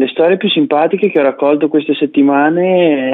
Le storie più simpatiche che ho raccolto queste settimane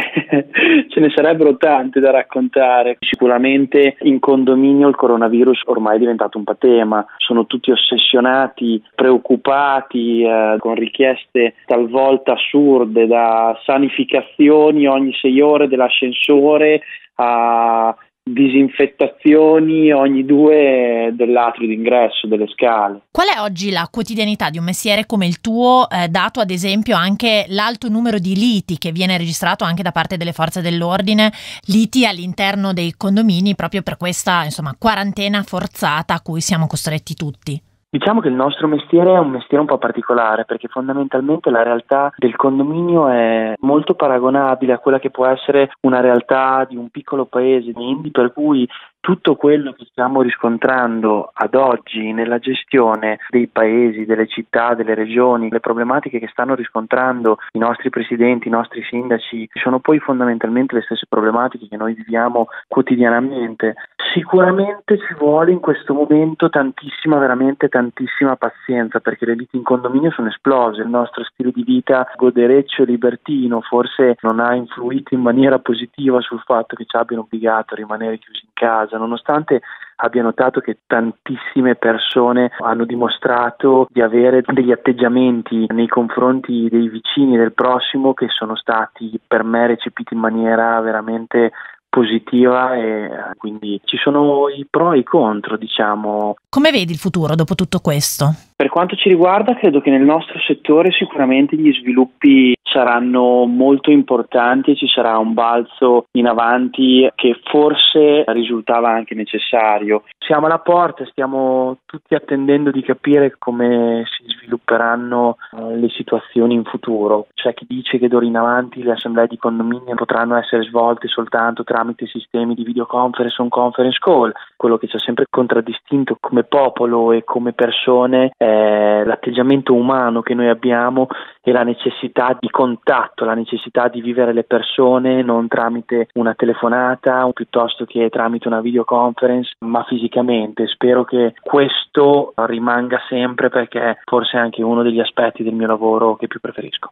ce ne sarebbero tante da raccontare. Sicuramente in condominio il coronavirus ormai è diventato un patema, sono tutti ossessionati, preoccupati, con richieste talvolta assurde, da sanificazioni ogni 6 ore dell'ascensore a disinfettazioni ogni 2 dell'atrio d'ingresso, delle scale. Qual è oggi la quotidianità di un mestiere come il tuo, dato ad esempio anche l'alto numero di liti che viene registrato anche da parte delle forze dell'ordine, liti all'interno dei condomini proprio per questa, insomma, quarantena forzata a cui siamo costretti tutti? Diciamo che il nostro mestiere è un mestiere un po' particolare, perché fondamentalmente la realtà del condominio è molto paragonabile a quella che può essere una realtà di un piccolo paese, quindi per cui tutto quello che stiamo riscontrando ad oggi nella gestione dei paesi, delle città, delle regioni, le problematiche che stanno riscontrando i nostri presidenti, i nostri sindaci, sono poi fondamentalmente le stesse problematiche che noi viviamo quotidianamente. Sicuramente ci vuole in questo momento tantissima, veramente tantissima pazienza, perché le liti in condominio sono esplose. Il nostro stile di vita godereccio e libertino forse non ha influito in maniera positiva sul fatto che ci abbiano obbligato a rimanere chiusi in casa, nonostante abbia notato che tantissime persone hanno dimostrato di avere degli atteggiamenti nei confronti dei vicini, del prossimo, che sono stati per me recepiti in maniera veramente positiva, e quindi ci sono i pro e i contro, diciamo. Come vedi il futuro dopo tutto questo? Per quanto ci riguarda, credo che nel nostro settore sicuramente gli sviluppi saranno molto importanti e ci sarà un balzo in avanti che forse risultava anche necessario. Siamo alla porta, stiamo tutti attendendo di capire come si svilupperanno le situazioni in futuro. C'è chi dice che d'ora in avanti le assemblee di condominio potranno essere svolte soltanto tramite sistemi di videoconference o conference call. Quello che ci ha sempre contraddistinto come popolo e come persone è l'atteggiamento umano che noi abbiamo e la necessità di contatto, la necessità di vivere le persone non tramite una telefonata o piuttosto che tramite una videoconference, ma fisicamente. Spero che questo rimanga sempre, perché forse è anche uno degli aspetti del mio lavoro che più preferisco.